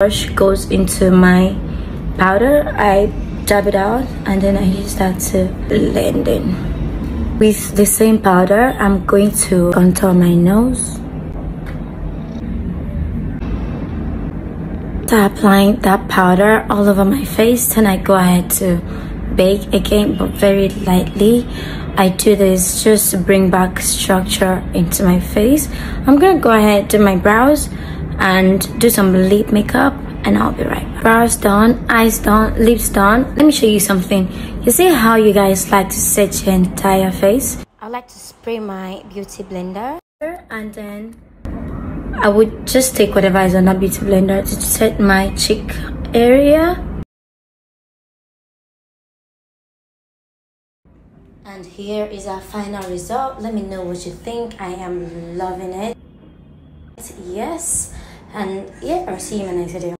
Brush goes into my powder, I dab it out and then I use that to blend in. With the same powder, I'm going to contour my nose. After applying that powder all over my face, then I go ahead to bake again, but very lightly. I do this just to bring back structure into my face. I'm gonna go ahead, do my brows and do some lip makeup, and I'll be right back. Brows done, eyes done, lips done. Let me show you something. You see how you guys like to set your entire face? I like to spray my beauty blender, and then I would just take whatever is on that beauty blender to set my cheek area. And here is our final result. Let me know what you think. I am loving it. Yes. And yeah, I'll see you in my next video.